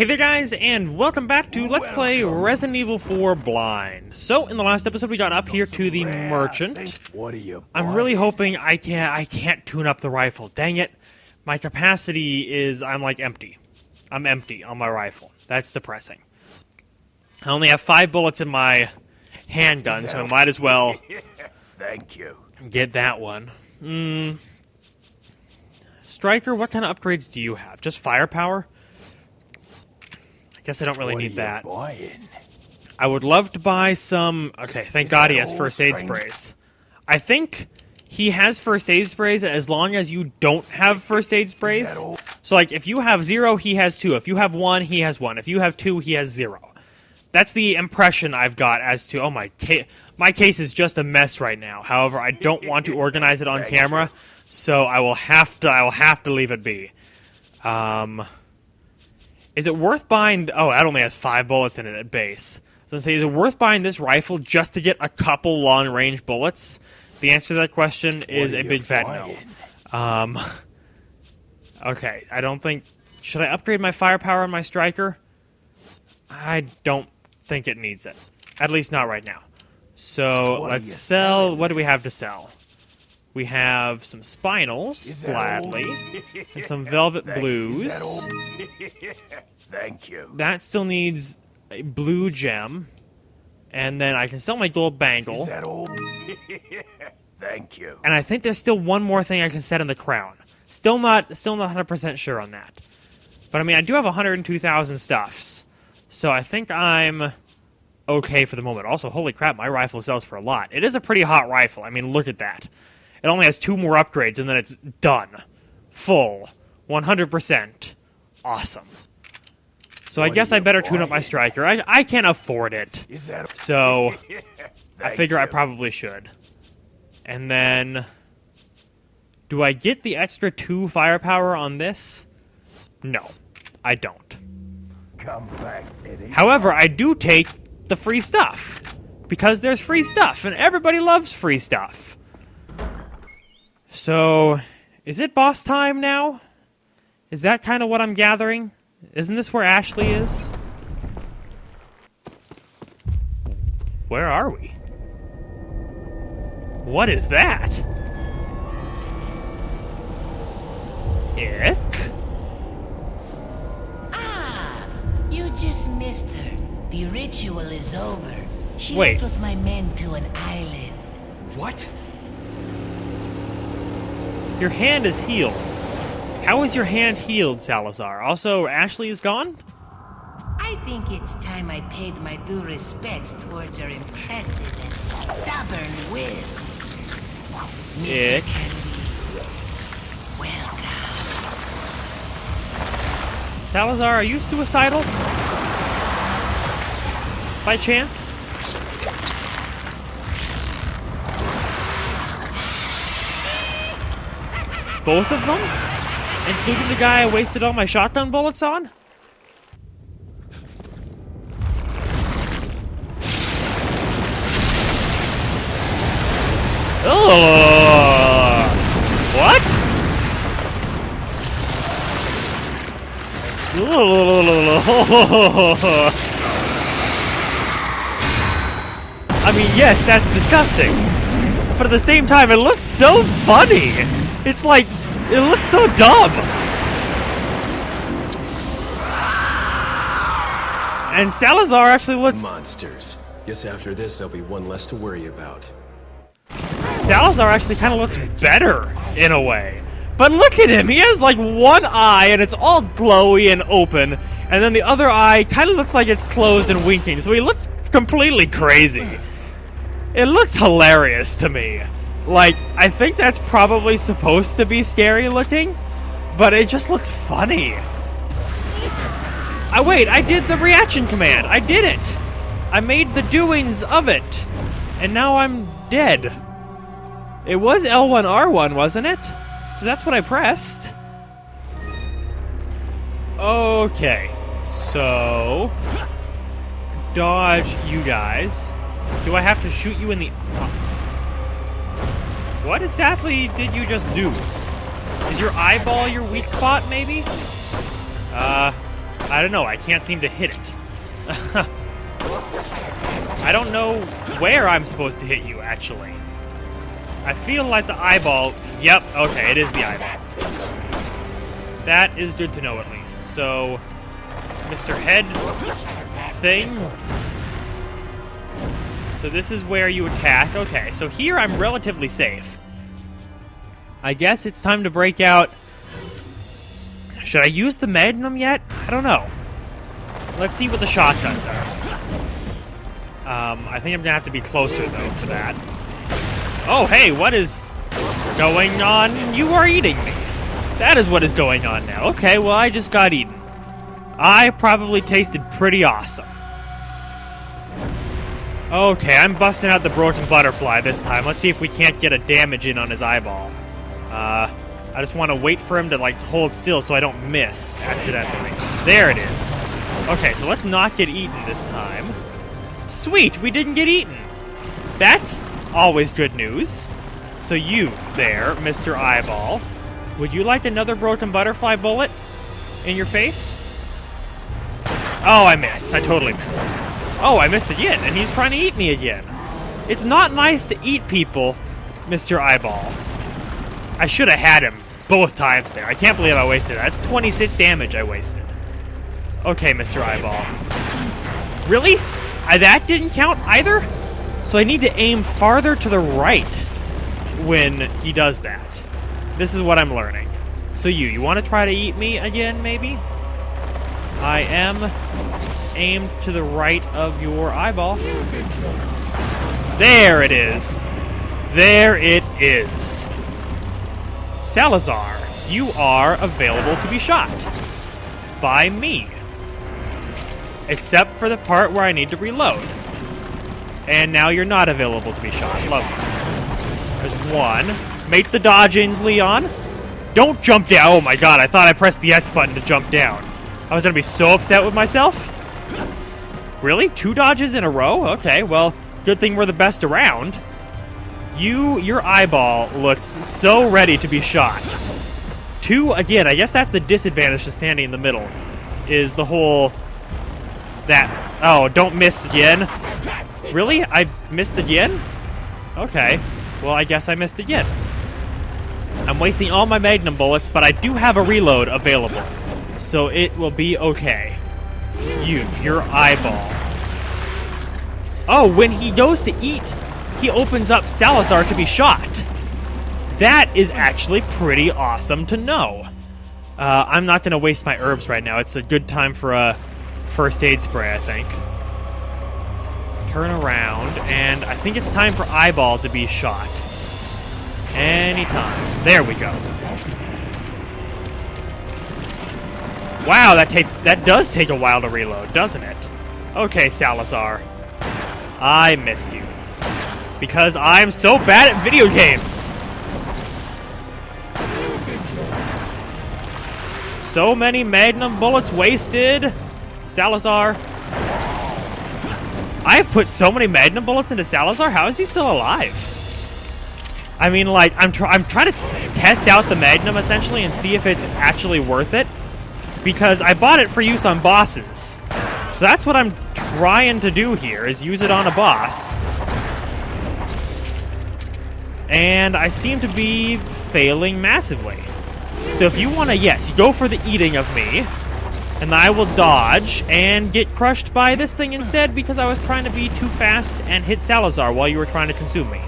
Hey there guys, and welcome back to Let's Play Resident Evil 4 Blind. So, in the last episode we got up here to the merchant. I'm really hoping I can't tune up the rifle. Dang it. My capacity is I'm like empty. I'm empty on my rifle. That's depressing. I only have 5 bullets in my handgun, so I might as well thank you. Get that one. Striker, what kind of upgrades do you have? Just firepower? I guess I don't really need that. I would love to buy some... Okay, thank God he has first aid sprays. I think he has first aid sprays as long as you don't have first aid sprays. So, like, if you have 0, he has 2. If you have 1, he has 1. If you have 2, he has 0. That's the impression I've got as to... Oh, my case is just a mess right now. However, I don't want to organize it on camera, so I will have to leave it be. Is it worth buying... Oh, that only has 5 bullets in it at base. I was going to say, is it worth buying this rifle just to get a couple long-range bullets? The answer to that question is a big fat no. Okay, I don't think... Should I upgrade my firepower on my striker? I don't think it needs it. At least not right now. So, let's sell... What do we have to sell? We have some spinals, gladly, and some velvet blues. Thank you. That still needs a blue gem, and then I can sell my gold bangle. Is that old? Thank you. And I think there's still one more thing I can set in the crown. Still not 100% sure on that. But I mean, I do have 102,000 stuffs, so I think I'm okay for the moment. Also, holy crap, my rifle sells for a lot. It is a pretty hot rifle. I mean, look at that. It only has 2 more upgrades, and then it's done. Full. 100%. Awesome. So I guess I better tune up my striker. I can't afford it. So I figure I probably should. And then... Do I get the extra 2 firepower on this? No. I don't. However, I do take the free stuff. Because there's free stuff, and everybody loves free stuff. So, is it boss time now? Is that kind of what I'm gathering? Isn't this where Ashley is? Where are we? What is that? Ick? Ah! You just missed her. The ritual is over. She went with my men to an island. What? Your hand is healed. How is your hand healed, Salazar? Also, Ashley is gone? I think it's time I paid my due respects towards your impressive and stubborn will. Mr. Kennedy, welcome. Salazar, are you suicidal? By chance? Both of them? Including the guy I wasted all my shotgun bullets on? Oh! What? I mean, yes, that's disgusting. But at the same time, it looks so funny! It's like, it looks so dumb! And Salazar actually looks... Monsters. Guess after this there'll be one less to worry about. Salazar actually kind of looks better, in a way. But look at him! He has like one eye and it's all glowy and open, and then the other eye kind of looks like it's closed and winking, so he looks completely crazy. It looks hilarious to me. Like, I think that's probably supposed to be scary looking, but it just looks funny. Oh, wait, I did the reaction command. I did it. I made the doings of it. And now I'm dead. It was L1R1, wasn't it? Because that's what I pressed. Okay, so... Dodge you guys. Do I have to shoot you in the... What exactly did you just do? Is your eyeball your weak spot, maybe? I don't know. I can't seem to hit it. I don't know where I'm supposed to hit you, actually. I feel like the eyeball... Yep, okay, it is the eyeball. That is good to know, at least. So, Mr. Head thing. So this is where you attack. Okay, so here I'm relatively safe. I guess it's time to break out... Should I use the Magnum yet? I don't know. Let's see what the shotgun does. I think I'm gonna have to be closer, though, for that. Oh, hey, what is going on? You are eating me. That is what is going on now. Okay, well, I just got eaten. I probably tasted pretty awesome. Okay, I'm busting out the Broken Butterfly this time. Let's see if we can't get a damage in on his eyeball. I just want to wait for him to, like, hold still so I don't miss accidentally. There it is. Okay, so let's not get eaten this time. Sweet, we didn't get eaten. That's always good news. So you there, Mr. Eyeball, would you like another Broken Butterfly bullet in your face? Oh, I missed. I totally missed. Oh, I missed again, and he's trying to eat me again. It's not nice to eat people, Mr. Eyeball. I should have had him both times there. I can't believe I wasted that. That's 26 damage I wasted. Okay, Mr. Eyeball. Really? That didn't count either? So I need to aim farther to the right when he does that. This is what I'm learning. So you want to try to eat me again, maybe? I am aimed to the right of your eyeball. There it is. There it is. Salazar, you are available to be shot. By me. Except for the part where I need to reload. And now you're not available to be shot. Lovely. There's one. Make the dodge-ins, Leon. Don't jump down. Oh my god, I thought I pressed the X button to jump down. I was gonna be so upset with myself. Really? 2 dodges in a row? Okay, well, good thing we're the best around. Your eyeball looks so ready to be shot. 2, again, I guess that's the disadvantage to standing in the middle, is the whole... That. Oh, don't miss again. Really? I missed again? Okay. Well, I guess I missed again. I'm wasting all my Magnum bullets, but I do have a reload available. So it will be okay. Your eyeball. Oh, when he goes to eat, he opens up Salazar to be shot. That is actually pretty awesome to know. I'm not going to waste my herbs right now. It's a good time for a first aid spray, I think. Turn around, and I think it's time for Eyeball to be shot. Anytime. There we go. Wow, that does take a while to reload, doesn't it? Okay, Salazar. I missed you. Because I'm so bad at video games! So many Magnum bullets wasted, Salazar. I have put so many Magnum bullets into Salazar. How is he still alive? I mean, like, I'm trying to test out the Magnum essentially and see if it's actually worth it, because I bought it for use on bosses. So that's what I'm trying to do here: is use it on a boss. And I seem to be failing massively. So if you want to, yes, go for the eating of me. And I will dodge and get crushed by this thing instead because I was trying to be too fast and hit Salazar while you were trying to consume me.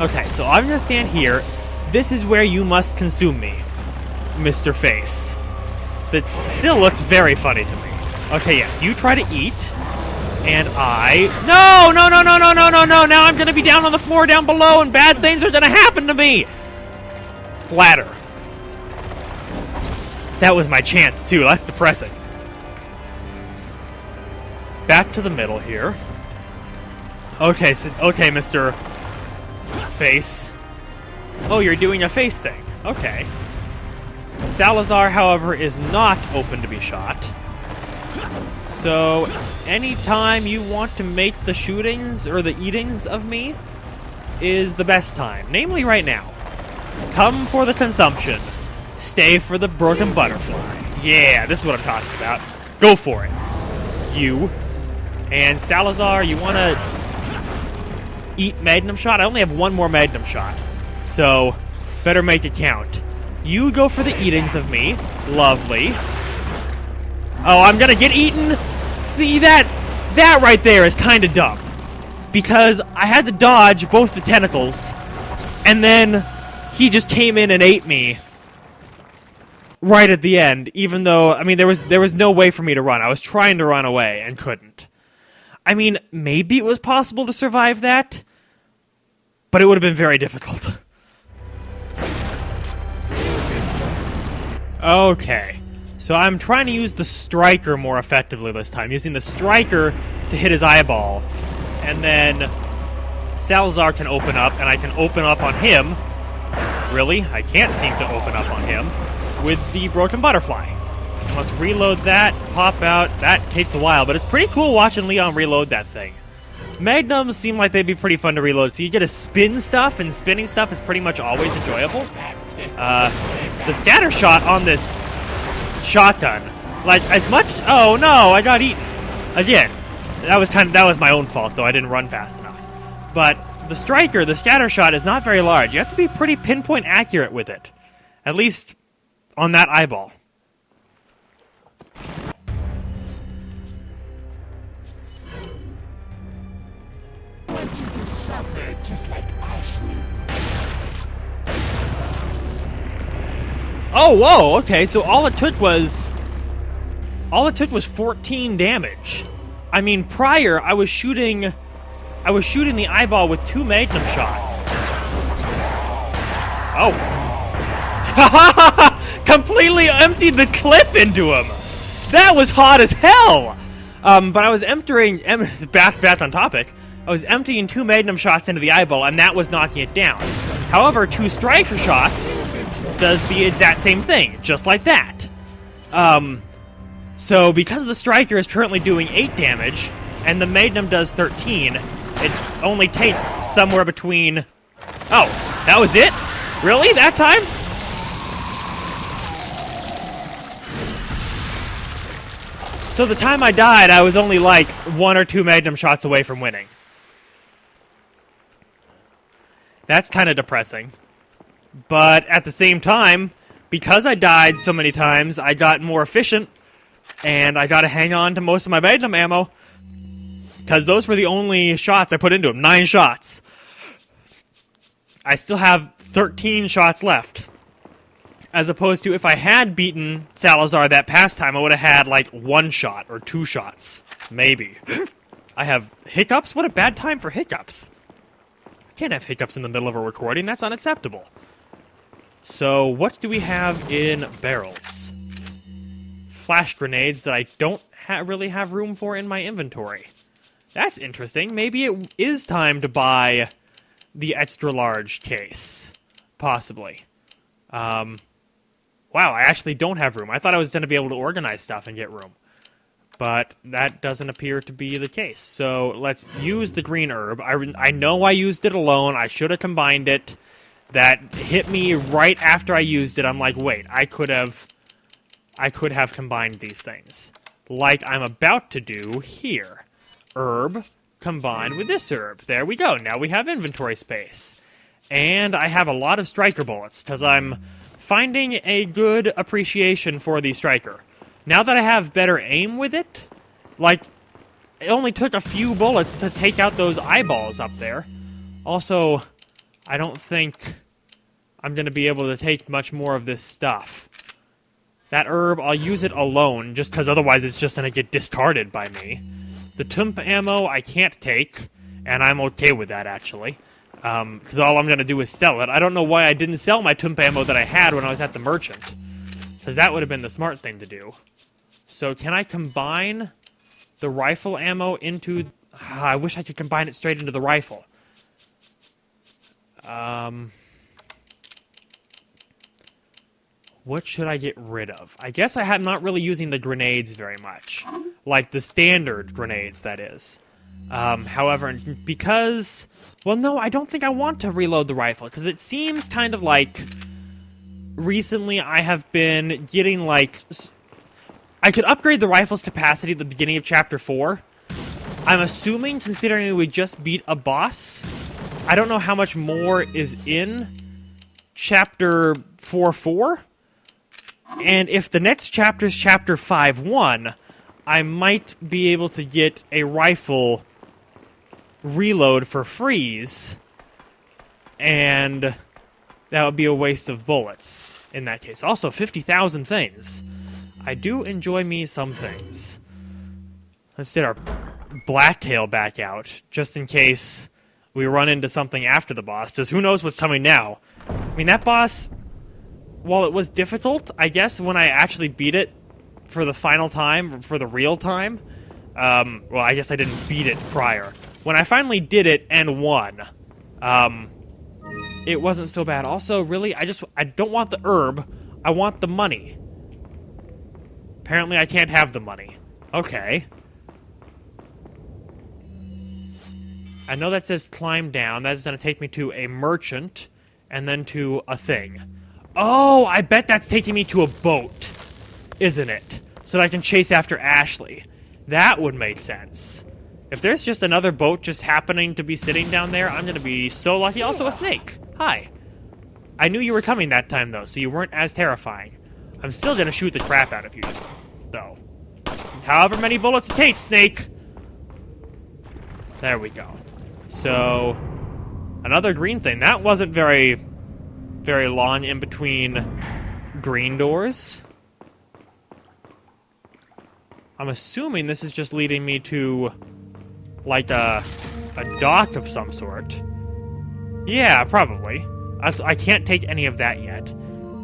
Okay, so I'm gonna stand here. This is where you must consume me, Mr. Face. That still looks very funny to me. Okay, yes, you try to eat, and I... No, no, no, no, no, no, no, no! Now I'm gonna be down on the floor down below and bad things are gonna happen to me! Ladder. That was my chance, too. That's depressing. Back to the middle here. Okay, so, okay, Mr. Face. Oh, you're doing a face thing. Okay. Salazar, however, is not open to be shot. So, anytime you want to make the shootings or the eatings of me is the best time. Namely, right now. Come for the consumption. Stay for the Broken Butterfly. Yeah, this is what I'm talking about. Go for it. You. And Salazar, you want to eat Magnum shot? I only have one more Magnum shot, so better make it count. You go for the eatings of me. Lovely. Oh, I'm gonna get eaten? See, that right there is kind of dumb. Because I had to dodge both the tentacles, and then he just came in and ate me right at the end, even though, I mean, there was no way for me to run. I was trying to run away and couldn't. I mean, maybe it was possible to survive that, but it would have been very difficult. Okay, so I'm trying to use the Striker more effectively this time, using the Striker to hit his eyeball, and then Salazar can open up, and I can open up on him. Really? I can't seem to open up on him. With the Broken Butterfly. And let's reload that, pop out. That takes a while, but it's pretty cool watching Leon reload that thing. Magnums seem like they'd be pretty fun to reload, so you get to spin stuff, and spinning stuff is pretty much always enjoyable. The scatter shot on this shotgun, like, as much... Oh, no, I got eaten. Again, that was my own fault, though. I didn't run fast enough. But the Striker, the scatter shot, is not very large. You have to be pretty pinpoint accurate with it. At least... on that eyeball. Want you to suffer just like Ashley. Oh, whoa, okay, so all it took was 14 damage. I mean, prior I was shooting the eyeball with 2 Magnum shots. Oh. Completely emptied the clip into him. That was hot as hell. But I was emptying back on topic. I was emptying 2 Magnum shots into the eyeball, and that was knocking it down. However, 2 Striker shots does the exact same thing, just like that. So because the Striker is currently doing 8 damage, and the Magnum does 13, it only takes somewhere between. Oh, that was it? Really? That time? So the time I died, I was only like 1 or 2 Magnum shots away from winning. That's kind of depressing. But at the same time, because I died so many times, I got more efficient, and I got to hang on to most of my Magnum ammo, because those were the only shots I put into them. 9 shots. I still have 13 shots left. As opposed to, if I had beaten Salazar that past time, I would have had, like, 1 shot or 2 shots. Maybe. I have hiccups? What a bad time for hiccups. I can't have hiccups in the middle of a recording. That's unacceptable. So, what do we have in barrels? Flash grenades that I don't really have room for in my inventory. That's interesting. Maybe it is time to buy the extra-large case. Possibly. Wow, I actually don't have room. I thought I was going to be able to organize stuff and get room. But that doesn't appear to be the case. So let's use the green herb. I know I used it alone. I should have combined it. That hit me right after I used it. I'm like, wait, I could have combined these things. Like I'm about to do here. Herb combined with this herb. There we go. Now we have inventory space. And I have a lot of Striker bullets because I'm... finding a good appreciation for the Striker. Now that I have better aim with it, like, it only took a few bullets to take out those eyeballs up there. Also, I don't think I'm going to be able to take much more of this stuff. That herb, I'll use it alone, just because otherwise it's just going to get discarded by me. The Tump ammo I can't take, and I'm okay with that, actually. Because all I'm going to do is sell it. I don't know why I didn't sell my Tump ammo that I had when I was at the merchant. Because that would have been the smart thing to do. So can I combine the rifle ammo into... I wish I could combine it straight into the rifle. What should I get rid of? I guess I'm not really using the grenades very much. Like the standard grenades, that is. However, because... Well, no, I don't think I want to reload the rifle, because it seems kind of like recently I have been getting, like, I could upgrade the rifle's capacity at the beginning of Chapter 4. I'm assuming, considering we just beat a boss, I don't know how much more is in Chapter 4-4. And if the next chapter is Chapter 5-1, I might be able to get a rifle reload for freeze, and that would be a waste of bullets in that case. Also, 50,000 things. I do enjoy me some things. Let's get our Blacktail back out, just in case we run into something after the boss, because who knows what's coming now. I mean, that boss, while it was difficult, I guess when I actually beat it for the final time, for the real time, well, I guess I didn't beat it prior. When I finally did it and won, it wasn't so bad. Also, really, I don't want the herb. I want the money. Apparently, I can't have the money. Okay. I know that says climb down. That's going to take me to a merchant and then to a thing. Oh, I bet that's taking me to a boat, isn't it? So that I can chase after Ashley. That would make sense. If there's just another boat just happening to be sitting down there, I'm going to be so lucky. Also, a snake. Hi. I knew you were coming that time, though, so you weren't as terrifying. I'm still going to shoot the crap out of you, though. However many bullets it takes, snake. There we go. So, another green thing. That wasn't very long in between green doors. I'm assuming this is just leading me to, like, a dock of some sort. Yeah, probably. I can't take any of that yet.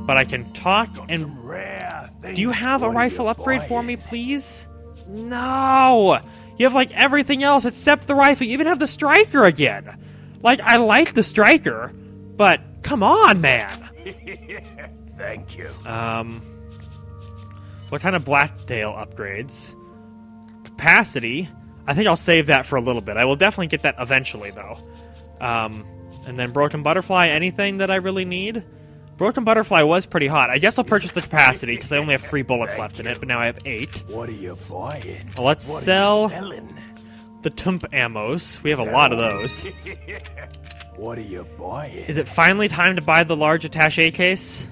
But I can talk and... Rare do you have a rifle upgrade for me, please? No! You have, like, everything else except the rifle. You even have the Striker again. Like, I like the Striker, but come on, man! Thank you. What kind of Blacktail upgrades? Capacity. I think I'll save that for a little bit. I will definitely get that eventually, though. And then Broken Butterfly, anything that I really need? Broken Butterfly was pretty hot. I guess I'll purchase the capacity, because I only have 3 bullets left in it, but now I have 8. What are you buying? Let's sell the Tump Ammos. We have a lot of those. What are you buying? Is it finally time to buy the large attaché case?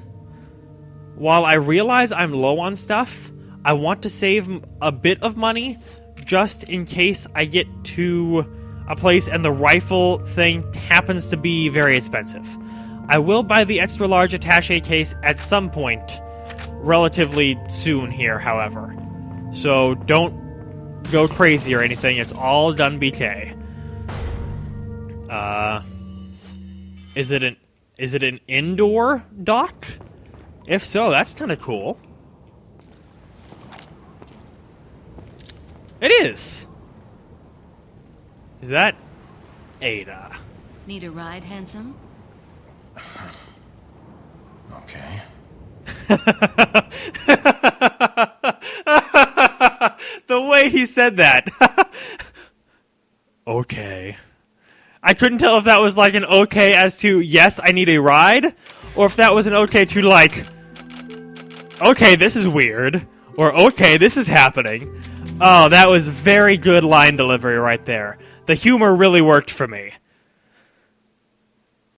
While I realize I'm low on stuff, I want to save a bit of money just in case I get to a place and the rifle thing happens to be very expensive. I will buy the extra large attaché case at some point relatively soon here, however. So don't go crazy or anything. It's all done BK. Is it an indoor dock? If so, that's kind of cool. It is! Is that... Ada? Need a ride, handsome? Okay. The way he said that. Okay. I couldn't tell if that was like an okay as to, yes, I need a ride, or if that was an okay to like... Okay, this is weird. Or, okay, this is happening. Oh, that was very good line delivery right there. The humor really worked for me.